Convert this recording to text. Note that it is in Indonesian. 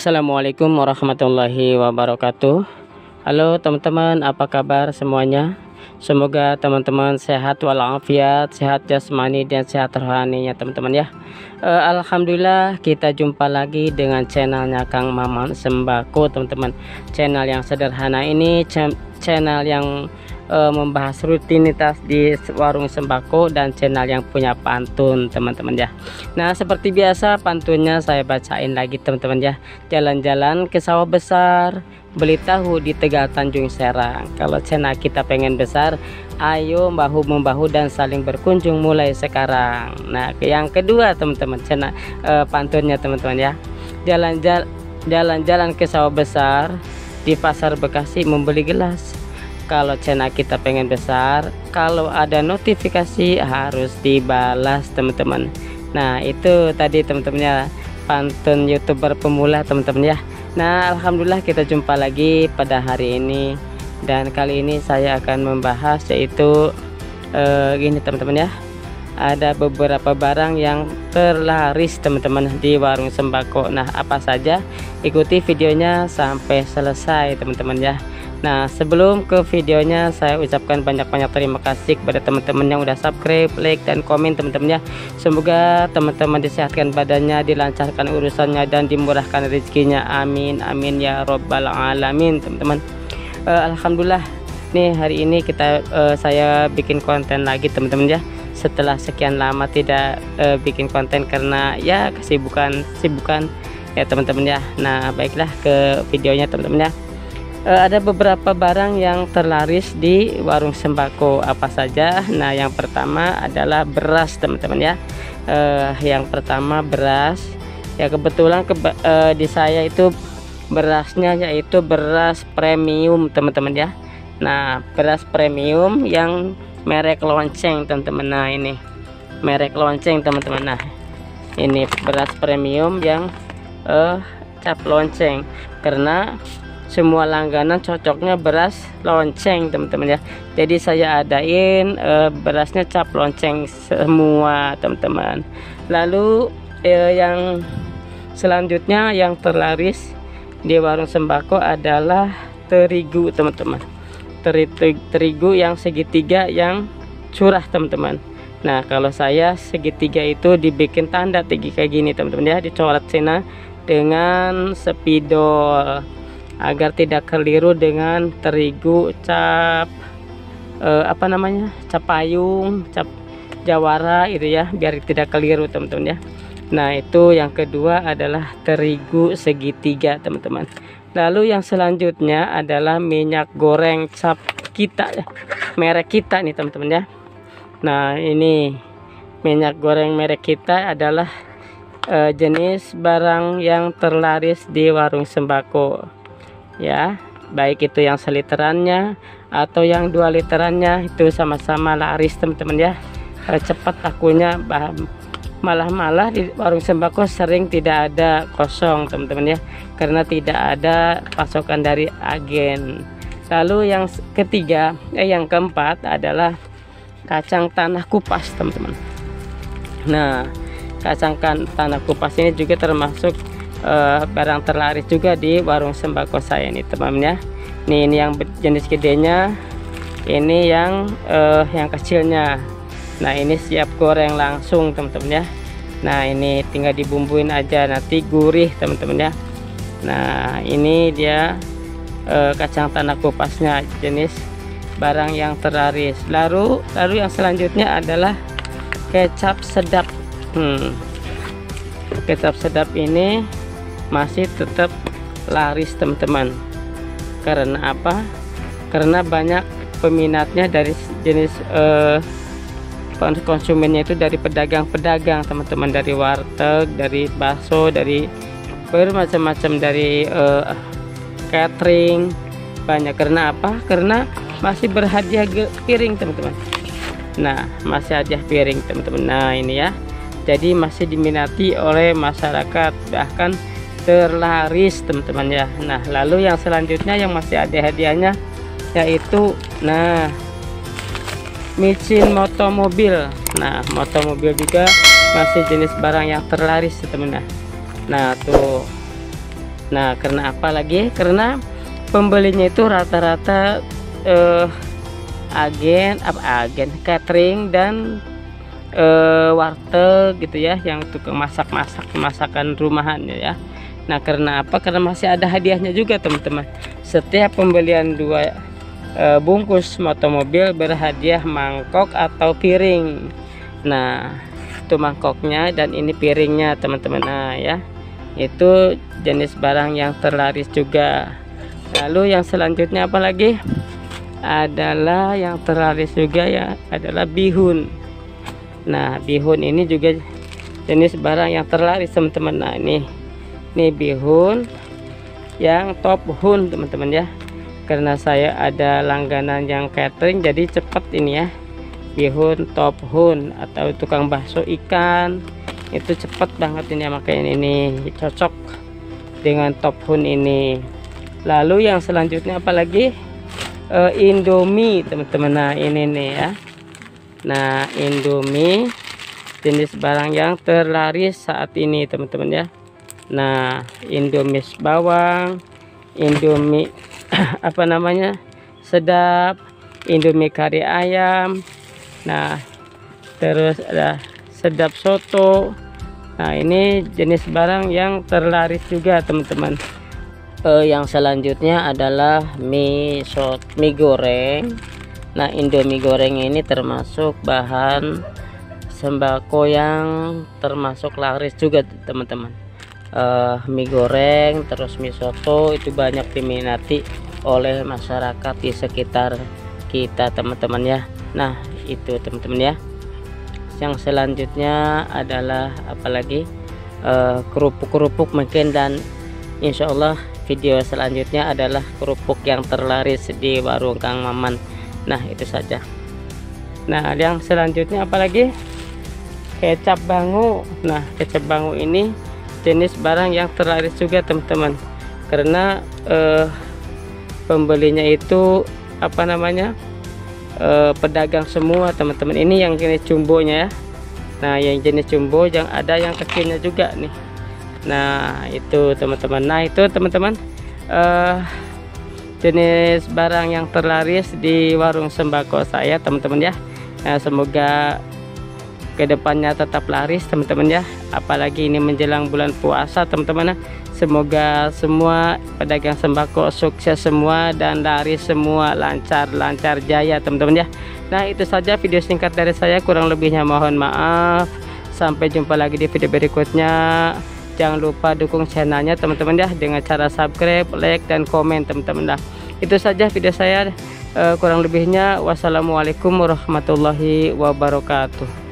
Assalamualaikum warahmatullahi wabarakatuh. Halo teman-teman, apa kabar semuanya? Semoga teman-teman sehat walafiat, sehat jasmani dan sehat rohaninya teman-teman ya. Alhamdulillah kita jumpa lagi dengan channelnya Kang Maman Sembako teman-teman. Channel yang sederhana ini, channel yang membahas rutinitas di warung sembako dan channel yang punya pantun teman-teman ya. Nah seperti biasa pantunnya saya bacain lagi teman-teman ya. Jalan-jalan ke sawah besar, beli tahu di Tegal Tanjung Serang. Kalau channel kita pengen besar, ayo bahu-membahu dan saling berkunjung mulai sekarang. Nah yang kedua teman-teman, channel pantunnya teman-teman ya. Jalan-jalan ke sawah besar, di pasar Bekasi membeli gelas. Kalau channel kita pengen besar, kalau ada notifikasi harus dibalas teman-teman. Nah itu tadi teman-temannya pantun youtuber pemula teman-teman ya. Nah alhamdulillah kita jumpa lagi pada hari ini, dan kali ini saya akan membahas yaitu gini teman-teman ya, ada beberapa barang yang terlaris teman-teman di warung sembako. Nah apa saja, ikuti videonya sampai selesai teman-teman ya. Nah sebelum ke videonya, saya ucapkan banyak-banyak terima kasih kepada teman-teman yang udah subscribe, like dan komen teman-teman ya. Semoga teman-teman disehatkan badannya, dilancarkan urusannya dan dimurahkan rezekinya. Amin amin ya robbal alamin teman-teman. Alhamdulillah nih hari ini saya bikin konten lagi teman-teman ya. Setelah sekian lama tidak bikin konten karena ya kesibukan ya teman-teman ya. Nah baiklah ke videonya teman-teman ya. Ada beberapa barang yang terlaris di warung sembako, apa saja? Nah yang pertama adalah beras teman-teman ya. Yang pertama beras ya, kebetulan di saya itu berasnya yaitu beras premium teman-teman ya. Nah beras premium yang merek lonceng teman-teman. Nah ini merek lonceng teman-teman. Nah ini beras premium yang cap lonceng, karena semua langganan cocoknya beras lonceng teman-teman ya. Jadi saya adain berasnya cap lonceng semua teman-teman. Lalu yang selanjutnya yang terlaris di warung sembako adalah terigu teman-teman. Terigu yang segitiga yang curah teman-teman. Nah kalau saya segitiga itu dibikin tanda tinggi kayak gini teman-teman ya, dicoret sana dengan spidol agar tidak keliru dengan terigu cap cap payung, cap jawara itu ya, biar tidak keliru teman-teman ya. Nah itu yang kedua adalah terigu segitiga teman-teman. Lalu yang selanjutnya adalah minyak goreng cap kita ya, merek kita nih teman-teman ya. Nah ini minyak goreng merek kita adalah jenis barang yang terlaris di warung sembako ya. Baik itu yang seliterannya atau yang 2 literannya itu sama-sama laris teman-teman ya. Cepat lakunya, malah di warung sembako sering tidak ada kosong teman-teman ya, karena tidak ada pasokan dari agen. Lalu yang keempat adalah kacang tanah kupas teman-teman. Nah kacang tanah kupas ini juga termasuk barang terlaris juga di warung sembako saya nih teman-teman ya. Nih ini yang jenis gedenya, ini yang kecilnya. Nah ini siap goreng langsung teman-teman ya. Nah ini tinggal dibumbuin aja nanti gurih teman-teman ya. Nah ini dia kacang tanah kupasnya, jenis barang yang terlaris. Lalu yang selanjutnya adalah kecap sedap. Kecap sedap ini masih tetap laris teman-teman. Karena apa? Karena banyak peminatnya dari jenis konsumennya itu dari pedagang-pedagang teman-teman, dari warteg, dari bakso, dari bermacam-macam, dari catering banyak. Karena apa? Karena masih berhadiah piring teman-teman. Nah masih hadiah piring teman-teman. Nah ini ya, jadi masih diminati oleh masyarakat, bahkan terlaris teman-teman ya. Nah lalu yang selanjutnya yang masih ada hadiahnya yaitu micin motomobil. Nah motomobil juga masih jenis barang yang terlaris teman-teman. Nah tuh Nah, karena apa lagi? Karena pembelinya itu rata-rata agen catering dan warteg gitu ya, yang tukang masak-masak masakan rumahannya ya. Nah, karena apa? Karena masih ada hadiahnya juga, teman-teman. Setiap pembelian 2 bungkus motomobil berhadiah mangkok atau piring. Nah, itu mangkoknya dan ini piringnya, teman-teman. Nah, ya. Itu jenis barang yang terlaris juga. Lalu yang selanjutnya apa lagi? Adalah yang terlaris juga ya, adalah bihun. Nah, bihun ini juga jenis barang yang terlaris, teman-teman. Nah, ini bihun yang top hun, teman-teman ya. Karena saya ada langganan yang catering, jadi cepat ini ya. Bihun top hun atau tukang bakso ikan itu cepat banget ini, makanya ini cocok dengan top hun ini. Lalu yang selanjutnya apa lagi? Indomie, teman-teman. Nah, ini nih ya. Nah, Indomie jenis barang yang terlaris saat ini, teman-teman ya. Nah, Indomie bawang, Indomie apa namanya, sedap, Indomie kari ayam. Nah, terus ada sedap soto. Nah, ini jenis barang yang terlaris juga, teman-teman. Yang selanjutnya adalah mie goreng. Nah, Indomie goreng ini termasuk bahan sembako yang termasuk laris juga, teman-teman. Mie goreng, terus mie soto itu banyak diminati oleh masyarakat di sekitar kita, teman-teman ya. Nah, itu teman-teman ya. Yang selanjutnya adalah apalagi, kerupuk-kerupuk mungkin, dan insya Allah video selanjutnya adalah kerupuk yang terlaris di warung Kang Maman. Nah, itu saja. Nah, yang selanjutnya apalagi? Kecap Bango. Nah, kecap Bango ini jenis barang yang terlaris juga, teman-teman. Karena pembelinya itu apa namanya? Pedagang semua, teman-teman. Ini yang jenis jumbonya ya. Nah, yang jenis jumbo, yang ada yang kecilnya juga nih. Nah, itu teman-teman. Nah, itu teman-teman, jenis barang yang terlaris di warung sembako saya, teman-teman ya. Nah, semoga kedepannya tetap laris, teman-teman ya. Apalagi ini menjelang bulan puasa, teman-teman ya. Semoga semua pedagang sembako sukses semua dan laris semua, lancar-lancar jaya, teman-teman ya. Nah, itu saja video singkat dari saya, kurang lebihnya mohon maaf. Sampai jumpa lagi di video berikutnya. Jangan lupa dukung channelnya, teman-teman ya, dengan cara subscribe, like, dan komen, teman-teman lah. Itu saja video saya, kurang lebihnya. Wassalamualaikum warahmatullahi wabarakatuh.